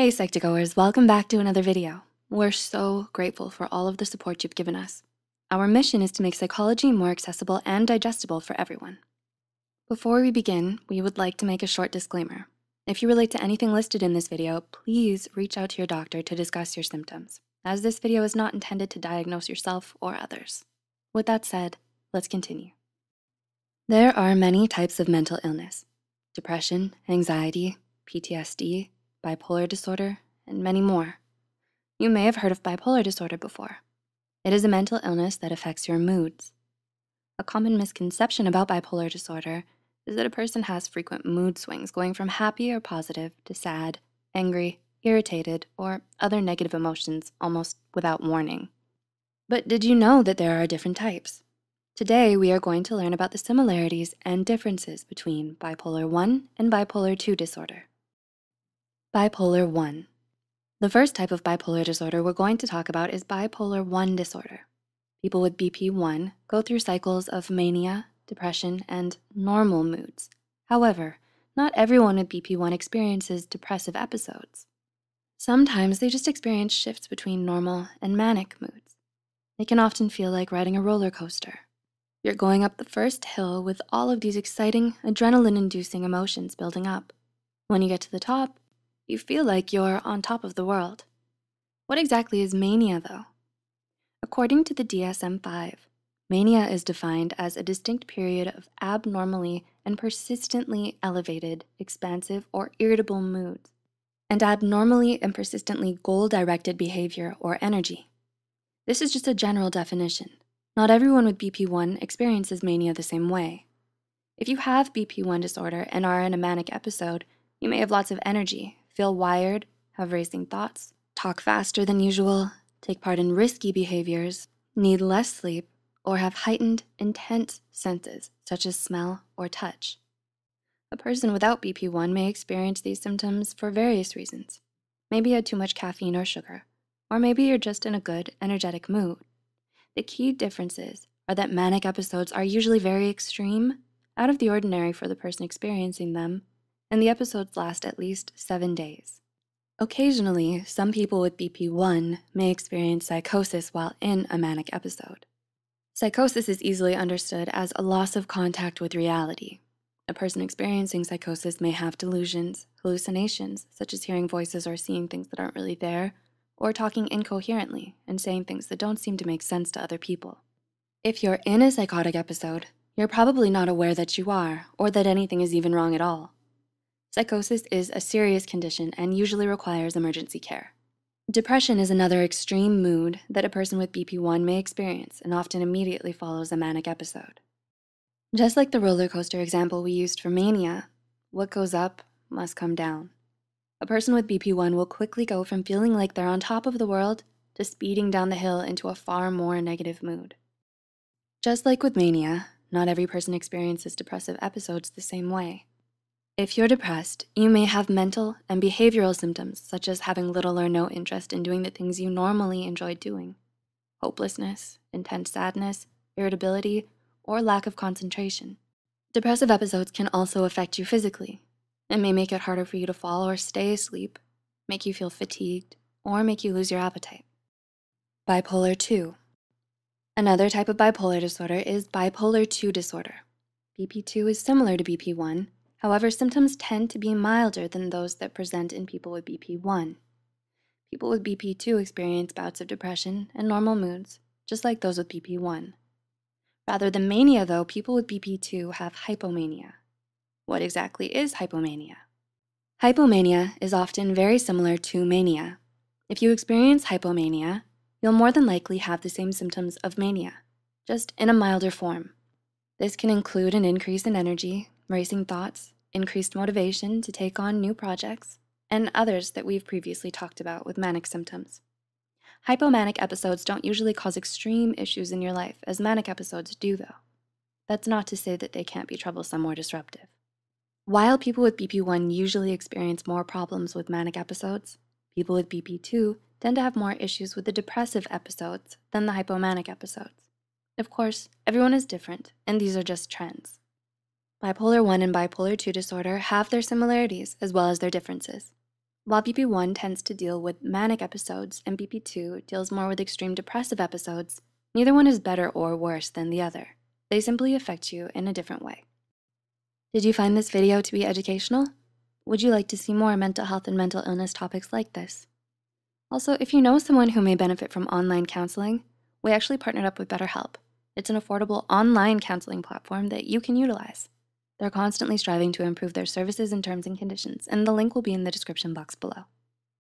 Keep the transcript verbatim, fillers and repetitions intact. Hey Psych to Goers, welcome back to another video. We're so grateful for all of the support you've given us. Our mission is to make psychology more accessible and digestible for everyone. Before we begin, we would like to make a short disclaimer. If you relate to anything listed in this video, please reach out to your doctor to discuss your symptoms, as this video is not intended to diagnose yourself or others. With that said, let's continue. There are many types of mental illness: depression, anxiety, P T S D, bipolar disorder, and many more. You may have heard of bipolar disorder before. It is a mental illness that affects your moods. A common misconception about bipolar disorder is that a person has frequent mood swings, going from happy or positive to sad, angry, irritated, or other negative emotions almost without warning. But did you know that there are different types? Today, we are going to learn about the similarities and differences between bipolar one and bipolar two disorder. Bipolar one. The first type of bipolar disorder we're going to talk about is bipolar one disorder. People with B P one go through cycles of mania, depression, and normal moods. However, not everyone with B P one experiences depressive episodes. Sometimes they just experience shifts between normal and manic moods. It can often feel like riding a roller coaster. You're going up the first hill with all of these exciting, adrenaline-inducing emotions building up. When you get to the top, you feel like you're on top of the world. What exactly is mania, though? According to the D S M five, mania is defined as a distinct period of abnormally and persistently elevated, expansive, or irritable moods, and abnormally and persistently goal-directed behavior or energy. This is just a general definition. Not everyone with B P one experiences mania the same way. If you have B P one disorder and are in a manic episode, you may have lots of energy, feel wired, have racing thoughts, talk faster than usual, take part in risky behaviors, need less sleep, or have heightened, intense senses such as smell or touch. A person without B P one may experience these symptoms for various reasons. Maybe you had too much caffeine or sugar, or maybe you're just in a good, energetic mood. The key differences are that manic episodes are usually very extreme, out of the ordinary for the person experiencing them, and the episodes last at least seven days. Occasionally, some people with B P one may experience psychosis while in a manic episode. Psychosis is easily understood as a loss of contact with reality. A person experiencing psychosis may have delusions, hallucinations, such as hearing voices or seeing things that aren't really there, or talking incoherently and saying things that don't seem to make sense to other people. If you're in a psychotic episode, you're probably not aware that you are, or that anything is even wrong at all. Psychosis is a serious condition and usually requires emergency care. Depression is another extreme mood that a person with B P one may experience and often immediately follows a manic episode. Just like the roller coaster example we used for mania, what goes up must come down. A person with B P one will quickly go from feeling like they're on top of the world to speeding down the hill into a far more negative mood. Just like with mania, not every person experiences depressive episodes the same way. If you're depressed, you may have mental and behavioral symptoms, such as having little or no interest in doing the things you normally enjoy doing, hopelessness, intense sadness, irritability, or lack of concentration. Depressive episodes can also affect you physically. It may make it harder for you to fall or stay asleep, make you feel fatigued, or make you lose your appetite. Bipolar two. Another type of bipolar disorder is bipolar two disorder. B P two is similar to B P one, however, symptoms tend to be milder than those that present in people with B P one. People with B P two experience bouts of depression and normal moods, just like those with B P one. Rather than mania, though, people with B P two have hypomania. What exactly is hypomania? Hypomania is often very similar to mania. If you experience hypomania, you'll more than likely have the same symptoms of mania, just in a milder form. This can include an increase in energy, racing thoughts, increased motivation to take on new projects, and others that we've previously talked about with manic symptoms. Hypomanic episodes don't usually cause extreme issues in your life, as manic episodes do, though. That's not to say that they can't be troublesome or disruptive. While people with B P one usually experience more problems with manic episodes, people with B P two tend to have more issues with the depressive episodes than the hypomanic episodes. Of course, everyone is different, and these are just trends. Bipolar one and bipolar two disorder have their similarities as well as their differences. While B P one tends to deal with manic episodes and B P two deals more with extreme depressive episodes, neither one is better or worse than the other. They simply affect you in a different way. Did you find this video to be educational? Would you like to see more mental health and mental illness topics like this? Also, if you know someone who may benefit from online counseling, we actually partnered up with BetterHelp. It's an affordable online counseling platform that you can utilize. They're constantly striving to improve their services and terms and conditions, and the link will be in the description box below.